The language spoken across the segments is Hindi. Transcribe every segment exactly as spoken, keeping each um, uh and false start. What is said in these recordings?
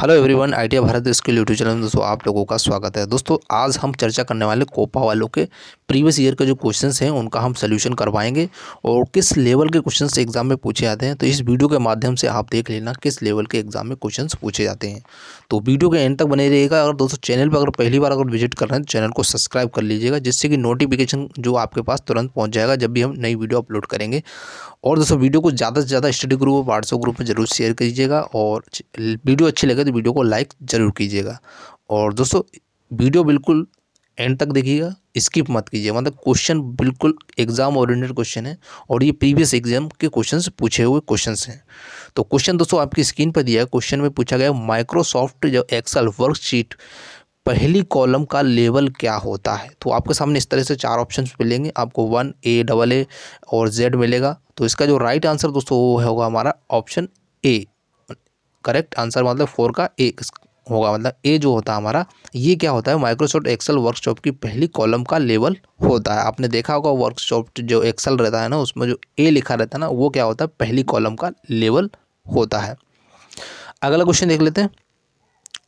हेलो एवरीवन, आईटीआई भारत इसके यूट्यूब चैनल में दोस्तों आप लोगों का स्वागत है। दोस्तों आज हम चर्चा करने वाले कोपा वालों के प्रीवियस ईयर के जो क्वेश्चंस हैं उनका हम सोल्यूशन करवाएंगे और किस लेवल के क्वेश्चंस एग्जाम में पूछे जाते हैं। तो इस वीडियो के माध्यम से आप देख लेना किस लेवल के एग्जाम में क्वेश्चन पूछे जाते हैं। तो वीडियो के एंड तक बने रहिएगा। अगर दोस्तों चैनल पर अगर पहली बार अगर विजिट कर रहे हैं तो चैनल को सब्सक्राइब कर लीजिएगा, जिससे कि नोटिफिकेशन जो आपके पास तुरंत पहुँच जाएगा जब भी हम नई वीडियो अपलोड करेंगे। और दोस्तों वीडियो को ज़्यादा से ज़्यादा स्टडी ग्रुप और व्हाट्सएप ग्रुप में जरूर शेयर कीजिएगा और वीडियो अच्छी लगे तो वीडियो को लाइक ज़रूर कीजिएगा। और दोस्तों वीडियो बिल्कुल एंड तक देखिएगा, स्किप मत कीजिए। मतलब क्वेश्चन बिल्कुल एग्जाम ओरिएंटेड क्वेश्चन है और ये प्रीवियस एग्जाम के क्वेश्चंस पूछे हुए क्वेश्चंस हैं। तो क्वेश्चन दोस्तों आपकी स्क्रीन पर दिया है। क्वेश्चन में पूछा गया माइक्रोसॉफ्ट जो एक्सेल वर्कशीट पहली कॉलम का लेवल क्या होता है। तो आपके सामने इस तरह से चार ऑप्शन मिलेंगे आपको, वन ए डबल ए और जेड मिलेगा। तो इसका जो राइट आंसर दोस्तों वो होगा हमारा ऑप्शन ए। करेक्ट आंसर मतलब फोर का ए होगा, मतलब ए जो होता है हमारा ये क्या होता है, माइक्रोसॉफ्ट एक्सेल वर्कशॉप की पहली कॉलम का लेवल होता है। आपने देखा होगा वर्कशॉप जो एक्सेल रहता है ना उसमें जो ए लिखा रहता है ना वो क्या होता है, पहली कॉलम का लेवल होता है। अगला क्वेश्चन देख लेते हैं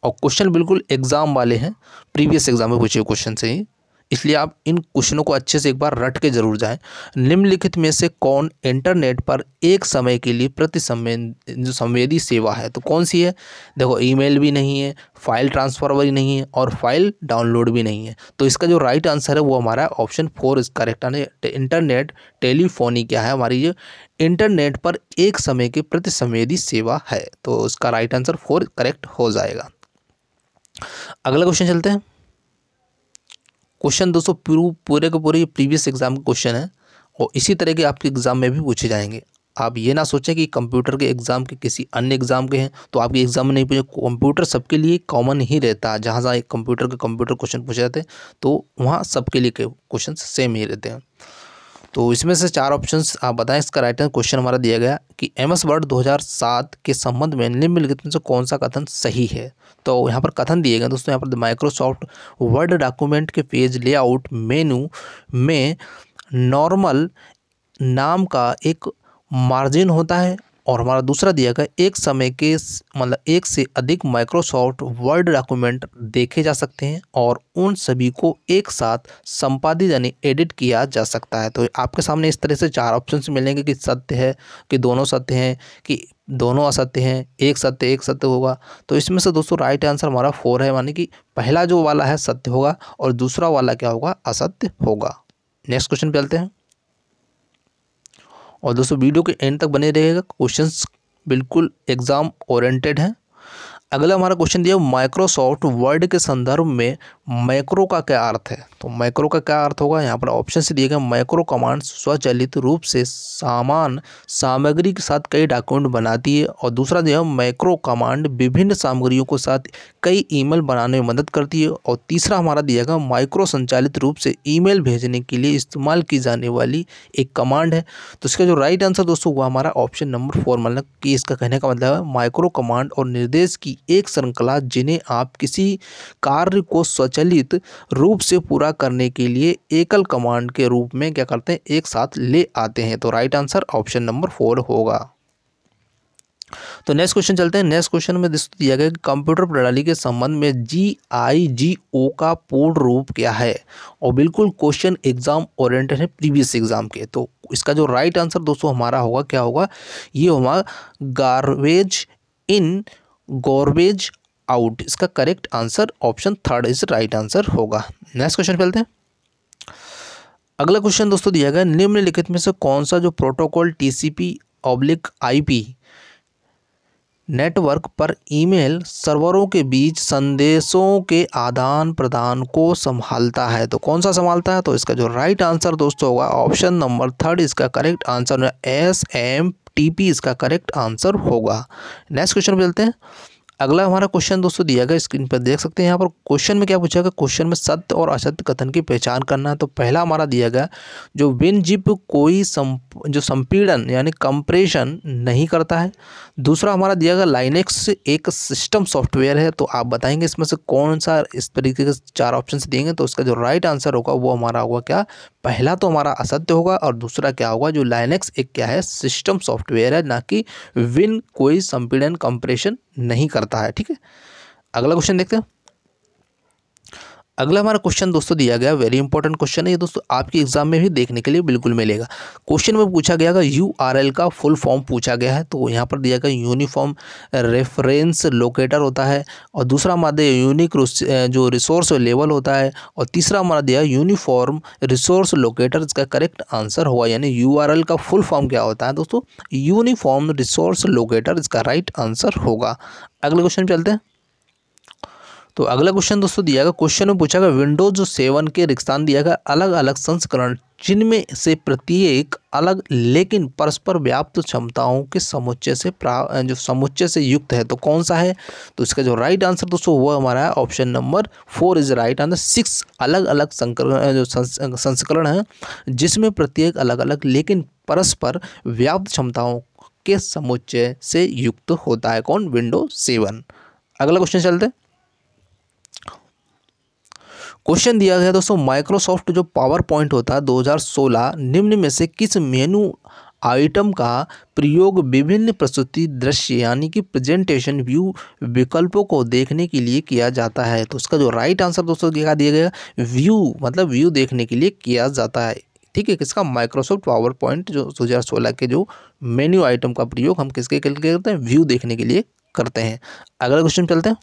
और क्वेश्चन बिल्कुल एग्जाम वाले हैं, प्रीवियस एग्जाम में पूछे क्वेश्चन से ही, इसलिए आप इन क्वेश्चनों को अच्छे से एक बार रट के जरूर जाएं। निम्नलिखित में से कौन इंटरनेट पर एक समय के लिए प्रति जो संवेदी सेवा है, तो कौन सी है। देखो ईमेल भी नहीं है, फाइल ट्रांसफर भी नहीं है और फाइल डाउनलोड भी नहीं है। तो इसका जो राइट आंसर है वो हमारा ऑप्शन फोर इस करेक्ट आंसर। इंटरनेट टेलीफोनी क्या है हमारी, ये इंटरनेट पर एक समय के प्रति संवेदी सेवा है। तो उसका राइट आंसर फोर करेक्ट हो जाएगा। अगला क्वेश्चन चलते हैं। क्वेश्चन दोस्तों पूरे के पूरे प्रीवियस एग्जाम के क्वेश्चन है और इसी तरह के आपके एग्जाम में भी पूछे जाएंगे। आप ये ना सोचें कि कंप्यूटर के एग्जाम के किसी अन्य एग्जाम के हैं तो आपके एग्जाम में नहीं पूछे। कंप्यूटर सबके लिए कॉमन ही रहता है, जहाँ जहाँ एक कंप्यूटर के कंप्यूटर क्वेश्चन पूछे जाते हैं तो वहाँ सबके लिए क्वेश्चन सेम ही रहते हैं। तो इसमें से चार ऑप्शन आप बताएं, इसका राइट आंसर क्वेश्चन हमारा दिया गया कि एम एस वर्ड दो हज़ार सात के संबंध में निम्नलिखित में से कौन सा कथन सही है। तो यहाँ पर कथन दिए गए दोस्तों, यहाँ पर माइक्रोसॉफ्ट वर्ड डॉक्यूमेंट के पेज लेआउट मेनू में नॉर्मल नाम का एक मार्जिन होता है। और हमारा दूसरा दिया गया एक समय के मतलब एक से अधिक माइक्रोसॉफ्ट वर्ड डॉक्यूमेंट देखे जा सकते हैं और उन सभी को एक साथ संपादित यानी एडिट किया जा सकता है। तो आपके सामने इस तरह से चार ऑप्शंस मिलेंगे कि सत्य है, कि दोनों सत्य हैं, कि दोनों असत्य हैं, एक सत्य एक सत्य होगा। तो इसमें से दोस्तों राइट आंसर हमारा फोर है, यानी कि पहला जो वाला है सत्य होगा और दूसरा वाला क्या होगा, असत्य होगा। नेक्स्ट क्वेश्चन पे चलते हैं और दोस्तों वीडियो के एंड तक बने रहिएगा। क्वेश्चंस बिल्कुल एग्जाम ओरिएंटेड हैं। अगला हमारा क्वेश्चन दिया माइक्रोसॉफ्ट वर्ड के संदर्भ में माइक्रो का क्या अर्थ है। तो माइक्रो का क्या अर्थ होगा, यहाँ पर ऑप्शन से दिए गए माइक्रो कमांड स्वचालित रूप से सामान सामग्री के साथ कई डॉक्यूमेंट बनाती है। और दूसरा दिया माइक्रो कमांड विभिन्न सामग्रियों के साथ कई ईमेल बनाने में मदद करती है। और तीसरा हमारा दिया गया माइक्रो संचालित रूप से ईमेल भेजने के लिए इस्तेमाल की जाने वाली एक कमांड है। तो इसका जो राइट आंसर दोस्तों हुआ हमारा ऑप्शन नंबर फोर, मतलब कि इसका कहने का मतलब है माइक्रो कमांड और निर्देश की एक श्रृंखला जिन्हें आप किसी कार्य को स्वचालित रूप से पूरा करने के लिए एकल कमांड के रूप में क्या करते हैं, एक साथ ले आते हैं। तो right answer option number four होगा। तो नेक्स्ट क्वेश्चन चलते हैं। नेक्स्ट क्वेश्चन में दिया गया कि कंप्यूटर प्रणाली के संबंध में जी आई जी ओ का पूर्ण रूप क्या है। और बिल्कुल क्वेश्चन एग्जाम ओरिएंटेड है प्रीवियस एग्जाम के। तो इसका जो राइट आंसर दोस्तों हमारा होगा क्या होगा, ये होगा गार्बेज इन गॉर्बेज आउट। इसका correct answer option third is right answer होगा। नेक्स्ट क्वेश्चन चलते हैं। अगला क्वेश्चन दोस्तों दिया गया निम्नलिखित में से कौन सा जो protocol TCP oblique IP network पर ईमेल सर्वरों के बीच संदेशों के आदान प्रदान को संभालता है। तो कौन सा संभालता है, तो इसका जो राइट आंसर दोस्तों होगा ऑप्शन नंबर थर्ड, इसका correct answer S M T P इसका करेक्ट आंसर होगा। नेक्स्ट क्वेश्चन पे चलते हैं। अगला हमारा क्वेश्चन दोस्तों दिया गया, स्क्रीन पर देख सकते हैं। यहाँ पर क्वेश्चन में क्या पूछा गया, क्वेश्चन में सत्य और असत्य कथन की पहचान करना है। तो पहला हमारा दिया गया जो विनजिप कोई संप, जो संपीड़न यानी कंप्रेशन नहीं करता है। दूसरा हमारा दिया गया लाइनेक्स एक सिस्टम सॉफ्टवेयर है। तो आप बताएंगे इसमें से कौन सा, इस तरीके के चार ऑप्शन देंगे। तो उसका जो राइट आंसर होगा वो हमारा होगा क्या, पहला तो हमारा असत्य होगा और दूसरा क्या होगा, जो लाइनेक्स एक क्या है, सिस्टम सॉफ्टवेयर है, ना कि विन कोई संपीड़न कंप्रेशन नहीं करता है। ठीक है, अगला क्वेश्चन देखते हैं। अगला हमारा क्वेश्चन दोस्तों दिया गया, वेरी इंपॉर्टेंट क्वेश्चन है ये दोस्तों, आपके एग्जाम में भी देखने के लिए बिल्कुल मिलेगा। क्वेश्चन में पूछा गया यू आर एल का फुल फॉर्म पूछा गया है, तो यहाँ पर दिया गया यूनिफॉर्म रेफरेंस लोकेटर होता है, और दूसरा हमारा दिया यूनिक जो रिसोर्स लेवल होता है, और तीसरा हमारा दिया यूनिफॉर्म रिसोर्स लोकेटर। इसका करेक्ट आंसर होगा, यानी यू आर एल का फुल फॉर्म क्या होता है दोस्तों, यूनिफॉर्म रिसोर्स लोकेटर इसका राइट आंसर होगा। अगले क्वेश्चन चलते हैं। तो अगला क्वेश्चन दोस्तों दिया गया, क्वेश्चन में पूछा गया विंडोज सेवन के रिक्सान दिया गया अलग अलग संस्करण जिनमें से प्रत्येक अलग लेकिन परस्पर व्याप्त क्षमताओं के समुच्चय से जो समुच्चय से युक्त है, तो कौन सा है। तो इसका जो राइट आंसर दोस्तों वो हमारा है option number four is right answer. Six अलग अलग संस्करण जो संस्करण है जिसमें प्रत्येक अलग अलग लेकिन परस्पर व्याप्त क्षमताओं के समुच्चय से युक्त होता है, कौन, विंडोज सेवन। अगला क्वेश्चन चलते हैं। क्वेश्चन दिया गया दोस्तों, माइक्रोसॉफ्ट जो पावर पॉइंट होता है दो हज़ार सोलह निम्न में से किस मेनू आइटम का प्रयोग विभिन्न प्रस्तुति दृश्य यानी कि प्रेजेंटेशन व्यू विकल्पों को देखने के लिए किया जाता है। तो उसका जो राइट आंसर दोस्तों क्या दिया गया, व्यू, मतलब व्यू देखने के लिए किया जाता है। ठीक है, किसका, माइक्रोसॉफ्ट पावर पॉइंट जो दो हज़ार सोलह के जो मेन्यू आइटम का प्रयोग हम किसके करते हैं, व्यू देखने के लिए करते हैं। अगला क्वेश्चन चलते हैं।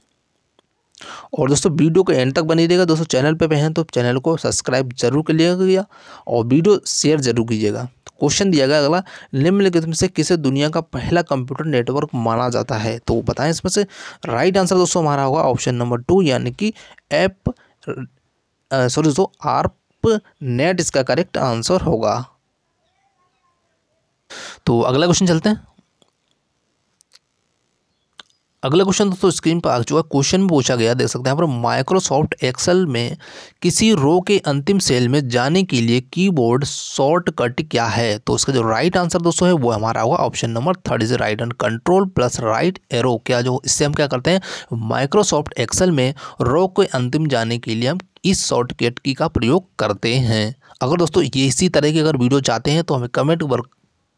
और दोस्तों वीडियो के एंड तक बनी रहेगा दोस्तों, चैनल पे हैं तो चैनल को सब्सक्राइब जरूर करिएगा और वीडियो शेयर जरूर कीजिएगा। क्वेश्चन दिया गया अगला, निम्नलिखित में से किसे दुनिया का पहला कंप्यूटर नेटवर्क माना जाता है, तो बताएं। इसमें से राइट आंसर दोस्तों हमारा होगा ऑप्शन नंबर टू, यानी कि एप सॉरी दोस्तों आर्पनेट इसका करेक्ट आंसर होगा। तो अगला क्वेश्चन चलते हैं। अगला क्वेश्चन दोस्तों स्क्रीन पर आ चुका है। क्वेश्चन में पूछा गया, देख सकते हैं यहाँ पर, माइक्रोसॉफ्ट एक्सेल में किसी रो के अंतिम सेल में जाने के लिए कीबोर्ड शॉर्टकट क्या है। तो इसका जो राइट आंसर दोस्तों है वो हमारा होगा option number third is right and control plus right arrow. क्या जो इससे हम क्या करते हैं, माइक्रोसॉफ्ट एक्सेल में रो के अंतिम जाने के लिए हम इस शॉर्टकट की का प्रयोग करते हैं। अगर दोस्तों ये इसी तरह की अगर वीडियो चाहते हैं तो हमें कमेंट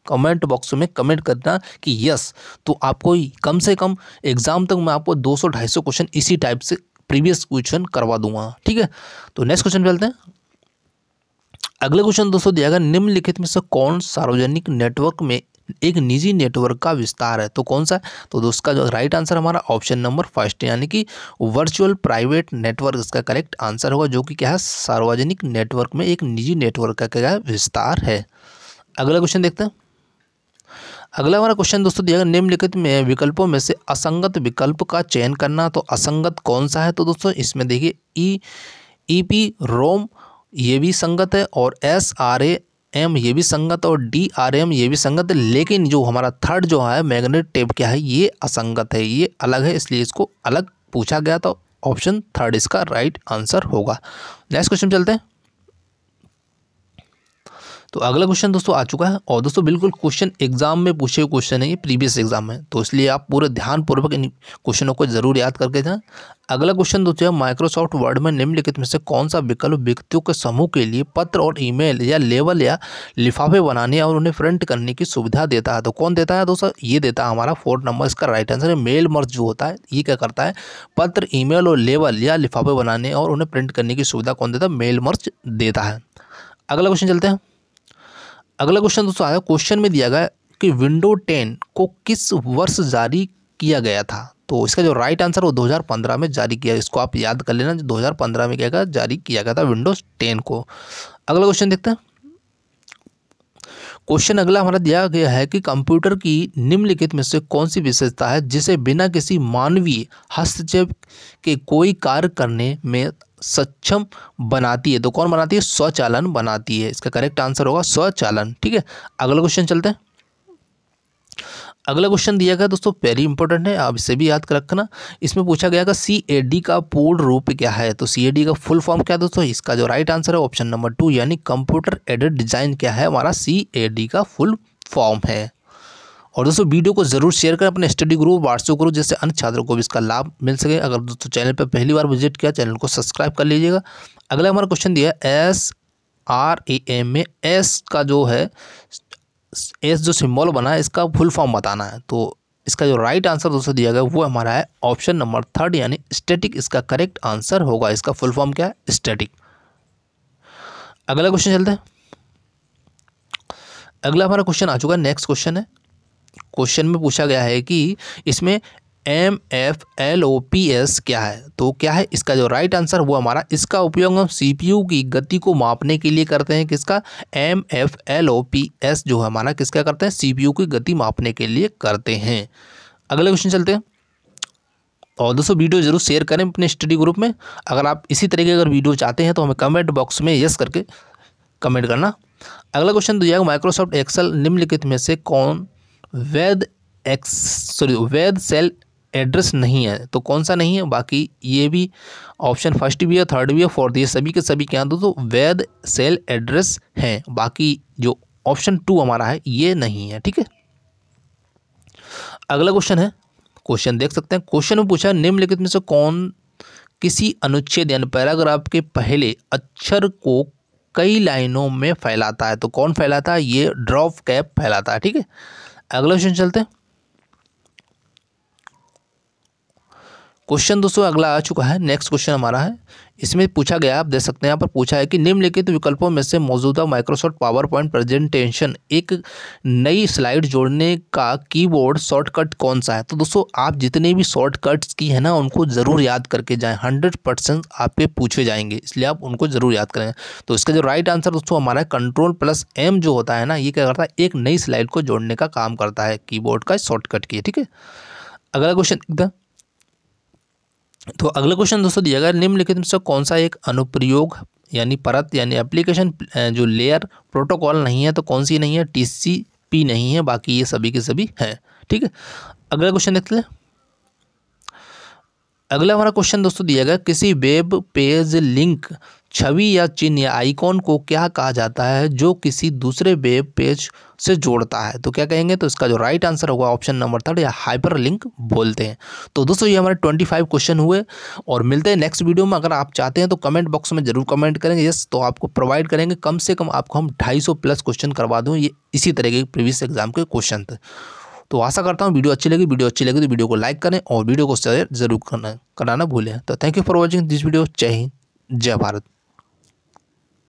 कमेंट बॉक्स में कमेंट करना कि यस, तो आपको कम से कम एग्ज़ाम तक मैं आपको दो सौ ढाई सौ क्वेश्चन इसी टाइप से प्रीवियस क्वेश्चन करवा दूंगा। ठीक है, तो नेक्स्ट क्वेश्चन चलते हैं। अगला क्वेश्चन दोस्तों दिया गया, निम्नलिखित में से कौन सार्वजनिक नेटवर्क में एक निजी नेटवर्क का विस्तार है, तो कौन सा है। तो दोस्तों का जो राइट आंसर हमारा ऑप्शन नंबर फर्स्ट, यानी कि वर्चुअल प्राइवेट नेटवर्क इसका करेक्ट आंसर होगा, जो कि क्या है, सार्वजनिक नेटवर्क में एक निजी नेटवर्क का क्या विस्तार है। अगला क्वेश्चन देखते हैं। अगला हमारा क्वेश्चन दोस्तों दिया गया, निम्नलिखित में विकल्पों में से असंगत विकल्प का चयन करना, तो असंगत कौन सा है। तो दोस्तों इसमें देखिए ई ई पी रोम ये भी संगत है, और एस आर ए एम ये भी संगत, और डी आर एम ये भी संगत है, लेकिन जो हमारा थर्ड जो है मैग्नेट टेप क्या है, ये असंगत है, ये अलग है, इसलिए इसको अलग पूछा गया, तो ऑप्शन थर्ड इसका राइट आंसर होगा। नेक्स्ट क्वेश्चन चलते हैं। तो अगला क्वेश्चन दोस्तों आ चुका है, और दोस्तों बिल्कुल क्वेश्चन एग्जाम में पूछे हुए क्वेश्चन है, ये प्रीवियस एग्जाम में, तो इसलिए आप पूरे ध्यानपूर्वक इन क्वेश्चनों को जरूर याद करके जाएं। अगला क्वेश्चन दोस्तों है, माइक्रोसॉफ्ट वर्ड में निम्नलिखित में से कौन सा विकल्प व्यक्तियों के समूह के लिए पत्र और ईमेल या लेवल या लिफाफे बनाने और उन्हें प्रिंट करने की सुविधा देता है, तो कौन देता है दोस्तों, ये देता है हमारा फोर्थ नंबर इसका राइट आंसर है। मेल मर्ज जो होता है ये क्या करता है, पत्र ईमेल और लेवल या लिफाफे बनाने और उन्हें प्रिंट करने की सुविधा कौन देता है, मेल मर्ज देता है। अगला क्वेश्चन चलते हैं। अगला क्वेश्चन दोस्तों आया, क्वेश्चन में दिया गया कि विंडो टेन को किस वर्ष जारी किया गया था, तो इसका जो राइट आंसर वो दो हज़ार पंद्रह में जारी किया, इसको आप याद कर लेना, दो हज़ार पंद्रह में क्या गया जारी किया गया था विंडोज टेन को। अगला क्वेश्चन देखते हैं। क्वेश्चन अगला हमारा दिया गया है कि कंप्यूटर की निम्नलिखित में से कौन सी विशेषता है जिसे बिना किसी मानवीय हस्तक्षेप के कोई कार्य करने में सक्षम बनाती है, तो कौन बनाती है, स्वचालन बनाती है, इसका करेक्ट आंसर होगा स्वचालन। ठीक है, अगला क्वेश्चन चलते हैं। अगला क्वेश्चन दिया गया दोस्तों वेरी इंपॉर्टेंट है, आप इसे भी याद कर रखना। इसमें पूछा गया कि सी ए डी का पूर्ण रूप क्या है, तो सी ए डी का फुल फॉर्म क्या है दोस्तों, इसका जो राइट आंसर है ऑप्शन नंबर टू, यानी कंप्यूटर एडेड डिजाइन क्या है, हमारा सी ए डी का फुल फॉर्म है। और दोस्तों वीडियो को जरूर शेयर करें अपने स्टडी ग्रुप व्हाट्सएप ग्रुप जैसे अन्य छात्रों को भी इसका लाभ मिल सके। अगर दोस्तों चैनल पर पहली बार विजिट किया, चैनल को सब्सक्राइब कर लीजिएगा। अगला हमारा क्वेश्चन दिया है, एस आर ए एम में एस का जो है एस जो सिंबल बना है इसका फुल फॉर्म बताना है, तो इसका जो राइट आंसर दोस्तों दिया गया वो हमारा है ऑप्शन नंबर थर्ड यानी स्टैटिक, इसका करेक्ट आंसर होगा। इसका फुल फॉर्म क्या है? स्टैटिक। अगला क्वेश्चन चलते हैं। अगला हमारा क्वेश्चन आ चुका है, नेक्स्ट क्वेश्चन है। क्वेश्चन में पूछा गया है कि इसमें M F L O P S क्या है, तो क्या है इसका जो राइट आंसर वो हमारा इसका उपयोग हम सी पी यू की गति को मापने के लिए करते हैं। किसका? M F L O P S जो है हमारा किसका करते हैं? सी पी यू की गति मापने के लिए करते हैं। अगले क्वेश्चन चलते हैं। और दोस्तों वीडियो जरूर शेयर करें अपने स्टडी ग्रुप में। अगर आप इसी तरीके अगर वीडियो चाहते हैं तो हमें कमेंट बॉक्स में यस करके कमेंट करना। अगला क्वेश्चन दिया है माइक्रोसॉफ्ट एक्सेल निम्नलिखित में से कौन वैध एक्स सॉरी वैध सेल एड्रेस नहीं है, तो कौन सा नहीं है? बाकी ये भी ऑप्शन फर्स्ट भी है, थर्ड भी है, फोर्थ, ये सभी के सभी क्या दोस्तों वैध सेल एड्रेस हैं। बाकी जो ऑप्शन टू हमारा है ये नहीं है, ठीक है। अगला क्वेश्चन है, क्वेश्चन देख सकते हैं। क्वेश्चन में पूछा निम्नलिखित में से कौन किसी अनुच्छेद यानी पैराग्राफ के पहले अक्षर को कई लाइनों में फैलाता है, तो कौन फैलाता है? ये ड्रॉप कैप फैलाता है, ठीक है। अगला क्वेश्चन चलते हैं। क्वेश्चन दोस्तों अगला आ चुका है, नेक्स्ट क्वेश्चन हमारा है। इसमें पूछा गया, आप देख सकते हैं यहाँ पर पूछा है कि निम्नलिखित विकल्पों में से मौजूदा माइक्रोसॉफ्ट पावर पॉइंट प्रेजेंटेशन एक नई स्लाइड जोड़ने का कीबोर्ड शॉर्टकट कौन सा है? तो दोस्तों आप जितने भी शॉर्टकट्स की है ना उनको ज़रूर याद करके जाएं, हंड्रेड परसेंट आपके पूछे जाएंगे, इसलिए आप उनको ज़रूर याद करें। तो इसका जो राइट आंसर दोस्तों हमारा कंट्रोल प्लस एम जो होता है ना, ये क्या करता है? एक नई स्लाइड को जोड़ने का काम करता है कीबोर्ड का शॉर्टकट की, ठीक है। अगला क्वेश्चन एकदम तो अगला क्वेश्चन दोस्तों दिया गया निम्नलिखित में से कौन सा एक अनुप्रयोग यानी परत यानी एप्लीकेशन जो लेयर प्रोटोकॉल नहीं है, तो कौन सी नहीं है? टीसीपी नहीं है, बाकी ये सभी के सभी हैं, ठीक है। अगला क्वेश्चन देखते हैं। अगला हमारा क्वेश्चन दोस्तों दिया गया किसी वेब पेज लिंक छवि या चिन्ह या आइकॉन को क्या कहा जाता है जो किसी दूसरे वेब पेज से जोड़ता है, तो क्या कहेंगे? तो इसका जो राइट आंसर होगा ऑप्शन नंबर थर्ड या हाइपर लिंक बोलते हैं। तो दोस्तों ये हमारे पच्चीस क्वेश्चन हुए और मिलते हैं नेक्स्ट वीडियो में। अगर आप चाहते हैं तो कमेंट बॉक्स में जरूर कमेंट करेंगे यस, तो आपको प्रोवाइड करेंगे। कम से कम आपको हम ढाई सौ प्लस क्वेश्चन करवा दूँ, ये इसी तरह के प्रीवियस एग्जाम के क्वेश्चन थे। तो आशा करता हूँ वीडियो अच्छी लगी। वीडियो अच्छी लगी तो वीडियो को लाइक करें और वीडियो को शेयर जरूर करना कराना भूलें। तो thank you for watching this video. जय हिंद, जय भारत।